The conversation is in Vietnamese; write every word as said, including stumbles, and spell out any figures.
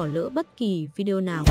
bỏ lỡ bất kỳ video nào.